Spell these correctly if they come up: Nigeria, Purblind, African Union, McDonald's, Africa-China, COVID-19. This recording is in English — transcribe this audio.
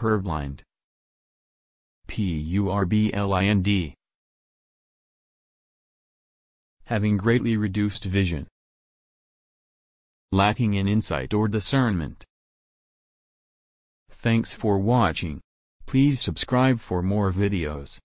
Purblind. P-U-R-B-L-I-N-D. Having greatly reduced vision. Lacking in insight or discernment. Thanks for watching. Please subscribe for more videos.